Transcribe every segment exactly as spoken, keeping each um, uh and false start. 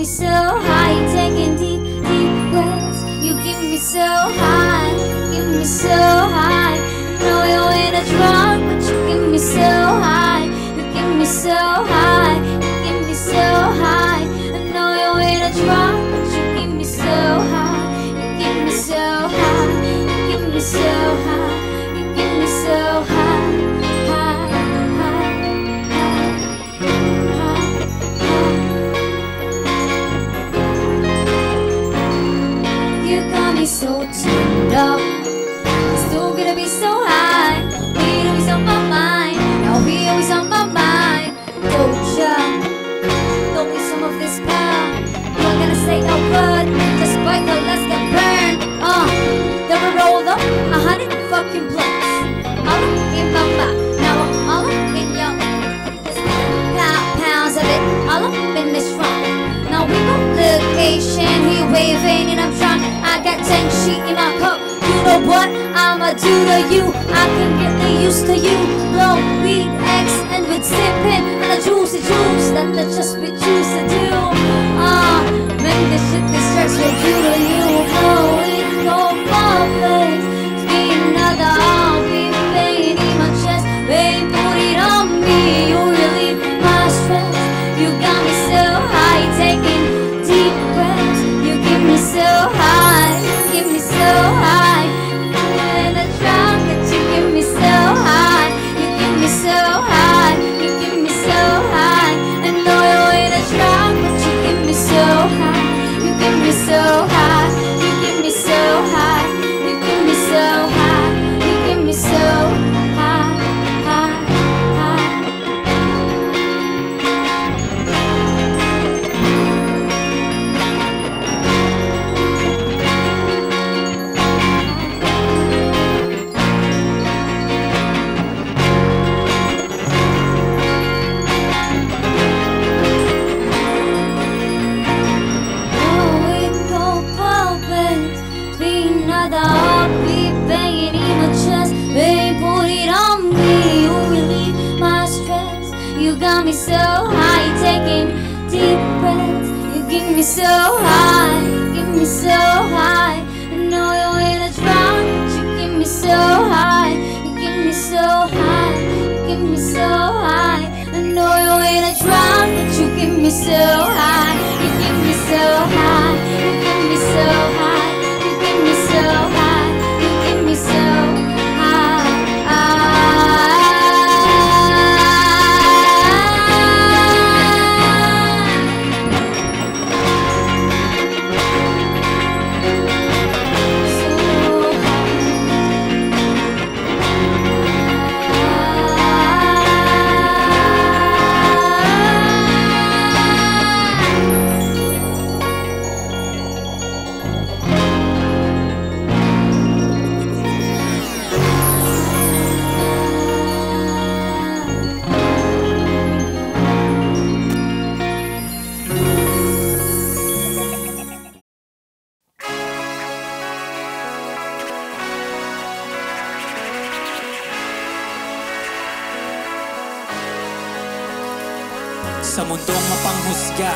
me so high, you're taking deep, deep breaths. You give me so high, give me so high. I know you're in a drunk, but you give me so high. You give me so high, you give me so high. I know you're in a drunk, but you give me so high. You give me so high, you give me so high. You give me so high. So tuned up, still gonna be so high. We always on my mind, now we always on my mind. Don't ya, don't we some of this power? Not gonna say a word, just bite the less get burned. Uh, then we roll up a hundred fucking blocks. All up in my mouth, now I'm all up in your mouth. There's five pounds of it, all up in this room. Now we on location, he waving and I'm drunk. I got ten sheet in my cup. You know what I'ma do to you? I can get used to you. Blow weed X and we're sipping on the juicy juice that that's just what juice to do. Ah, uh, maybe this shit distracts with you to you. Oh, it go my place. Be another, I'll be pain in my chest. Babe, put it on me. You relieve my stress. You got me so high, taking deep breaths. You give me so high, give me so high. When I drunk, you give me so high, you give me so high, you give me so high. And know you're in a drunk, but you give me so high, you give me so high, you give me so high, you give me so high, you give me so high. So high, taking deep breaths. You give me so high, you give me so high. I know you're in a drown, but you give me so high, you give me so high, you give me so high. I know you're in a drown, but you give me so high, you give me so high, you give me so high, you give me so high, you give me so high. Sa mundong mapanghusga,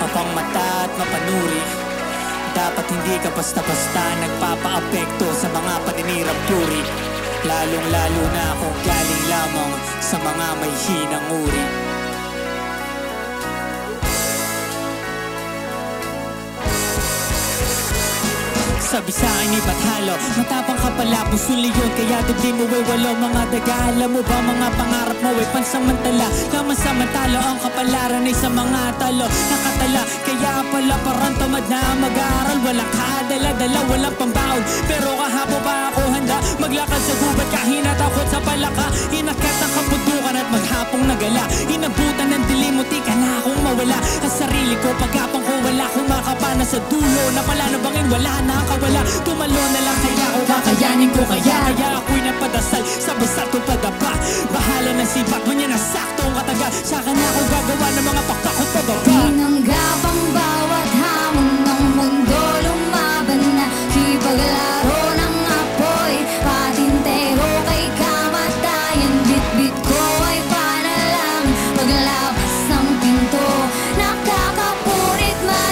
mapangmata at mapanuri, dapat hindi ka basta-basta nagpapaapekto sa mga paninirang puri. Lalong-lalo na kung galing lamang sa mga may hinang uri. Sabi sa akin iba't halo, matapang ka pala, pusul yun, kaya dibdib mo ay walo. Mga daga, alam mo ba mga pangarap mo ay pansamantala? Naman samantala, ang kapalaran ay sa mga talo nakatala, kaya pala parang tamad na mag-aaral. Walang kadala-dala, walang pambaon, pero kahabo pa ako handa maglakad sa gubat, kahinatakot sa palaka. Inakyat ang kapundukan at maghapong nagala, inabutan ng dilim mo, di ka na akong mawala. Ang sarili ko, pagkapang ko wala, kumakapana sa dulo, napala na bangin, wala na ang wala, tumalo na lang kaya o kakayanin ko kaya. Kaya ako'y napadasal sa basat kong padapa, bahala ng sipat mo niya na saktong kataga. Saka na ako gagawa ng mga paktakot pababa. Tinanggap ang bawat hamon ng mundo, lumaban na ipaglaro ng apoy. Patintero kay kamatayan, bitbit ko ay panalangin, paglabas ng pinto nakakapunit man.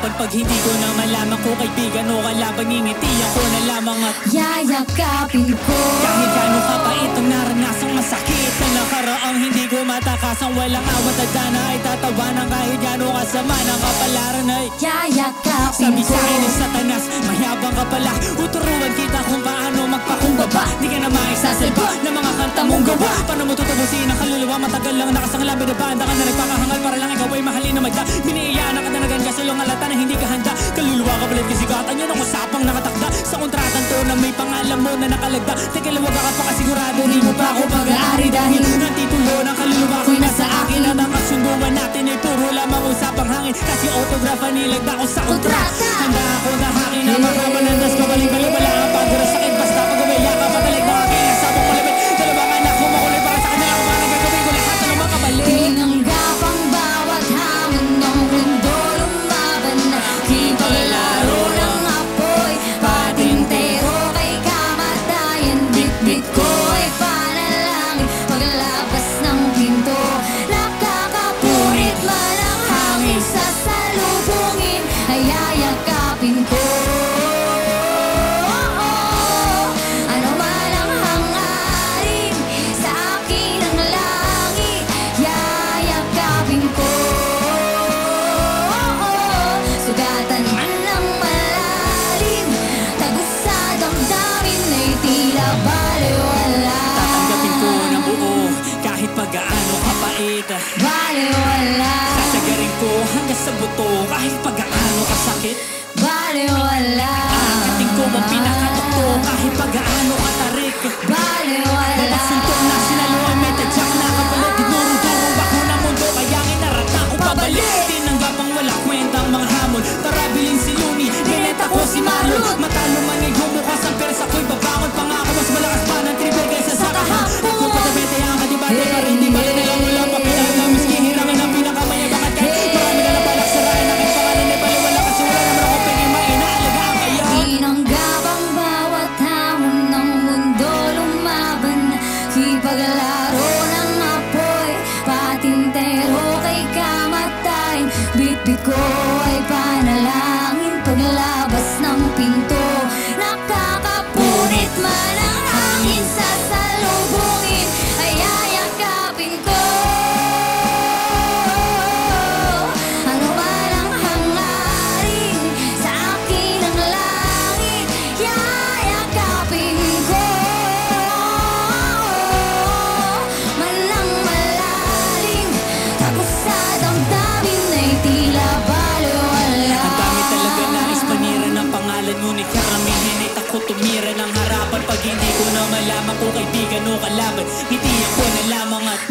Kapag pag hindi ko na malaman ko kaibigan o kalaban, ngingiti ako na lamang at yayakapin ko. Kahit gano'n kapait ang naranasang masakit na nakaraang hindi ko matakasang walang awat at dana ay tatawanan kahit gano'n kasama ng kapalaran ay yayakapin ko. Sabi sa'kin ni Satanas, mayabang ka pala, uturuan kita kung paano magpakumbaba. Di ka na maisasalba ng mga kanta mong gawa. Paano mo tutubusin ang kaluluwa? Matagal lang nakasanglabi na banda ka na nagpakahangal para lang ikaw ay mahalin na magda. Biniiyanak at nanagan ka sa long alata na hindi ka handa. Kaluluwa ka palit kasigatan yun ang usapang nakatakda. Sa kontratang to na may pangalan mo na nakalagda. Teka lang, baka pa kasigurado di mo pa ako pag-aari dahil nantitulo ng kaluluwa ko'y nasa akin. At ang kasunduan natin ay puro lamang usapang hangin. Kasi autograph ang nilagda ko sa kontrata. Handa ako na hangin na makamanandas. Babalik-balik wala ang pagurasakit. Basta pag-uwaya ka matalik na akin. Nasabang malamit, dalabangan na kumakulay para sa kanila. Kung parang gagawin ko lahat na lumakabalik. Tinanggap ang bawat hangin ng mundo. Lumaban na kipalaro ng apoy. Patintero kay kamatayan. Bitbit ko ay panalangin. Paglabas ng pinto, nakakapurit man ang hangin. Sasalubungin ay ayakapin ko. Baliwala, sasagarin ko hanggang sa buto. Kahit pag-aano kasakit, baliwala, aakatin ko ang pinakatukto. Kahit pag-aano katarik, baliwala, mapasultong na sinaluan. May tadyak na kapalit, dinurong-durong ako ng mundo. Kaya kinarata ko pabalik. Tinanggap ang wala kwentang mga hamon. Tara biling si Luni, ganit ako si Marlon. Matalo man ay humukas ang persa ko'y babangon. Pangako mas malakas pa ng tribal kaysa sa kahang. Nagpupatabete ang kadibate pa rin. Di ba rin nilang mula pa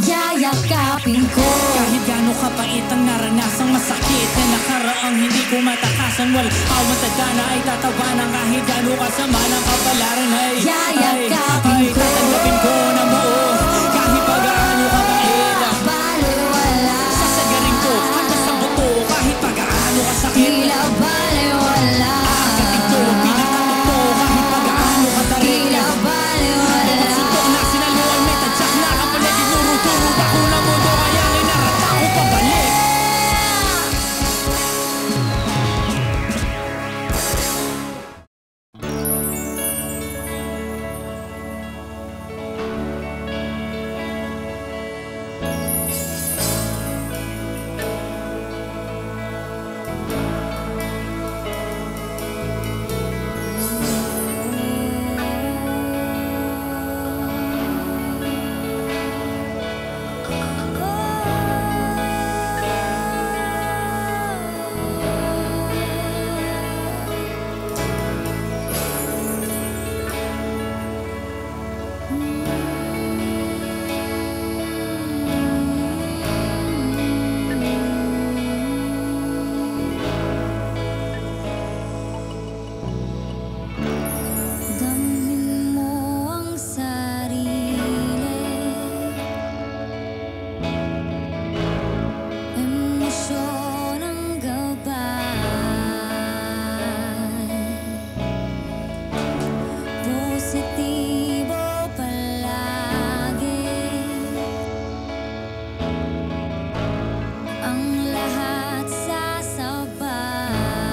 yayakapin ko. Kahit gano'ng kapait ang naranasang masakit na nakaraang hindi ko matakasan. Walang awat at dana ay tatawanan. Kahit gano'ng kasama ng kapalaran ay yayakapin ko. Tatanggapin ko na buo. Kahit pag gaano kapait, baliwala, sasagarin ko hanggang sa buto. Kahit pag gaano kasakit, tila baliwala, aakatin ko ang pinakatok ko. Kahit pag gaano katarik, tila baliwala, mapasuntok na sinaluan. May tadyak na kapalit, dinurong-durong ako ng mundo. Kaya kinarata ko pabalik. Ang lahat sasabay.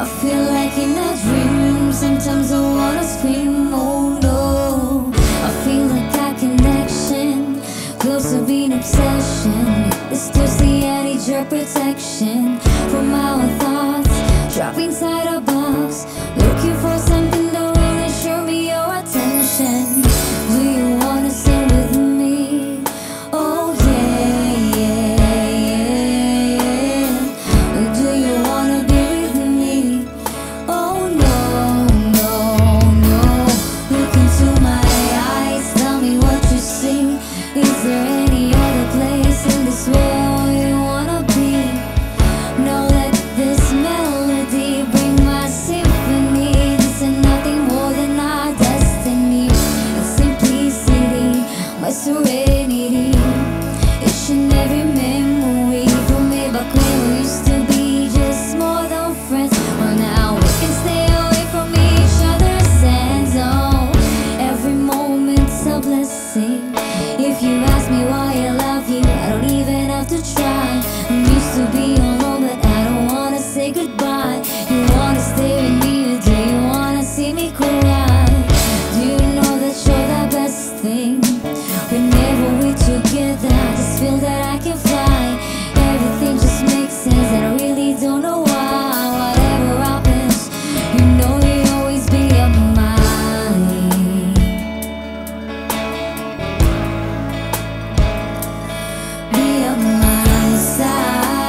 I feel like in a dream. Sometimes I wanna scream, oh no. I feel like our connection close to being obsession. It's closely I need your protection from our thoughts trapped inside a box, looking for something that will ensure me your attention. Do you wanna stay with me? Oh yeah, yeah, yeah. Or do you wanna be with me? Oh no, no, no. Look into my eyes, tell me what you see. Is there any other place in this world you wanna be? No, let this melody bring my symphony. This is nothing more than our destiny. It's simplicity, my serenity. Each and every memory from me back when we used to be just more than friends. Well, now we can stay away from each other's hands. Oh, every moment's a blessing. If you ask me why I love you, I don't even have to try. I'm used to be alone, but I don't wanna say goodbye. You wanna stay with me, or do you wanna see me cry? Do you know that you're the best thing? Whenever we're together, I just feel that I can fly. Everything just makes sense, and I really don't know why. Whatever happens, you know you'll always be on my mind. Be on my side. Wanna sit under the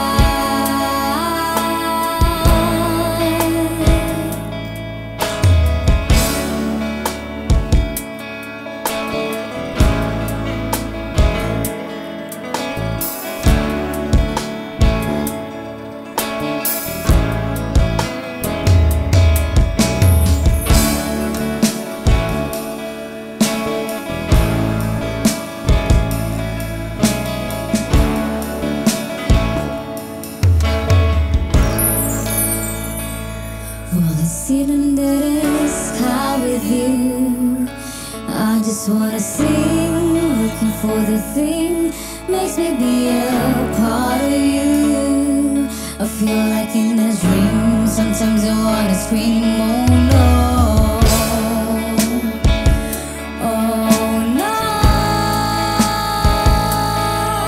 sky with you. I just wanna sing, looking for the thing makes me be a part of you. I feel like in a dream. Sometimes I wanna scream, oh no, oh no. La, la, la, la, la. I just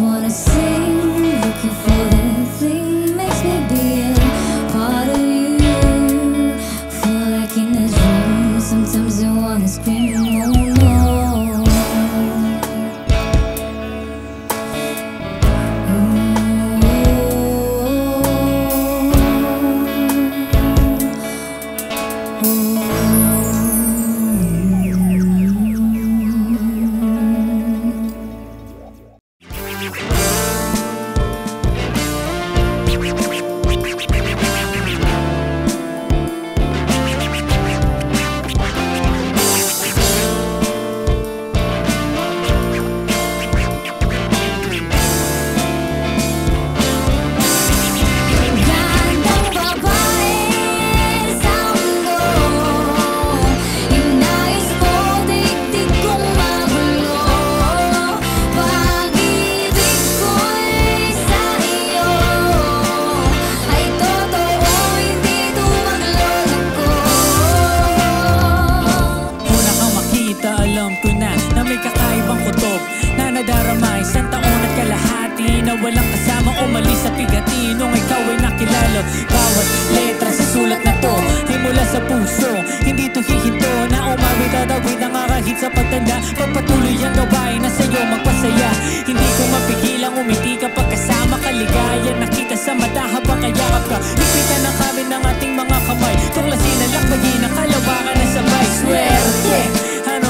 wanna sing, looking for the thing makes me be a part of you. Feel like in a dream. Sometimes I wanna scream, oh no. Una kang makita, alam ko na na may kakaibang kutob na nadarama isang taon at kalahati na walang kasama umalis sa pigati nung ikaw ay nakilala. Bawat letra sa sulat na to ay mula sa puso, hindi to hihinto na umawit at awit na nga kahit sa pagtanda. Pagpatuloy ang gabay na sa'yo magpasaya, hindi ko mapigil ang umiti kapag kasama ka. Ligaya nakita sa mata habang kayakap ka, ipitan ang kami ng ating mga kamay, tuklasin ang lakbagin ang kalawakan na sabay. Swerte, ano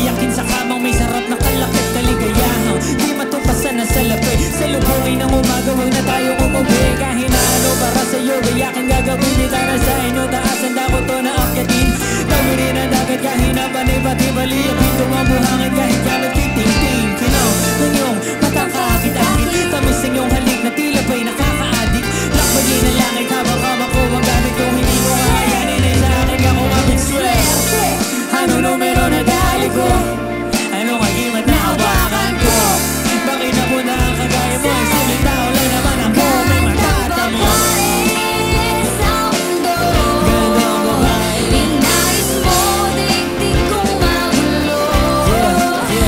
Iyakin sa kamang may sarap na kalapit na ligayahang di matupasan na salapi. Sa lubuhay ng umaga, huwag na tayo umuwi. Kahit na ano para sa'yo, iyakin gagawin. Di tara sa inyo, taasan na ko to na akyatin. Tawirin ang dagat, kahit na panibati bali. Apitong ang buhangin, kahit gamit kiting-ting. Kinaw ng iyong matang kahakit-akit. Tamis ng iyong halik na tila ba'y nakaka-addict. Lakbagin ang langit habang kamako ang gamit yung hindi ko kahayanin. Ay sa akin ako aming swerte. Ano numero na dali ko? Anong agimat na hawakan ko? Bakit na muna ang kagaya mo? Isang tao lang naman ang buong may matatamo. Gandang babae, inayos mo, dikdik kong magulo. Pag-ibig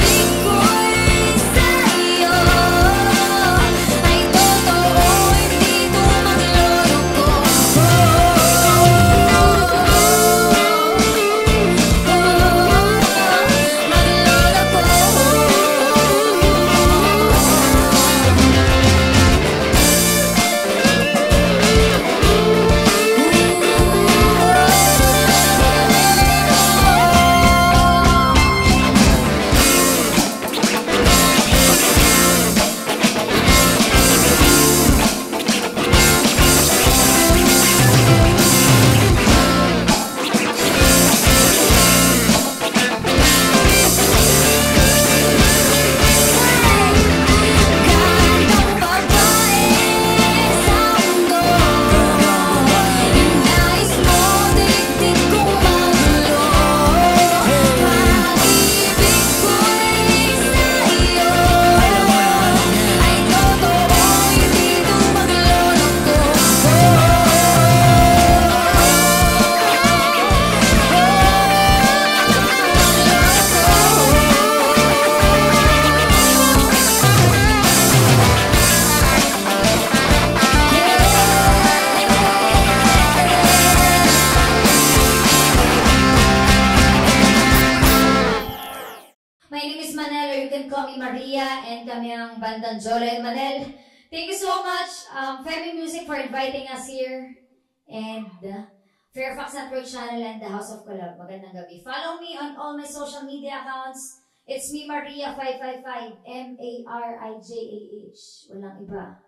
ko rin sa'yo ay totoo, hindi ko magluloko. Gandang babae sa mundo. Inayos mo, dikdik kong magulo. Pag-ibig ko rin sa'yo ay totoo, hindi ko magluloko. My name is Manel, or you can call me Maria, and kami ang bandang Jolo and Manel. Thank you so much, um, Femi Music, for inviting us here, and uh, Fairfax Network Channel and the House of Kolab. Magandang gabi. Follow me on all my social media accounts. It's me, Maria five five five, M A R I J A H. Walang iba.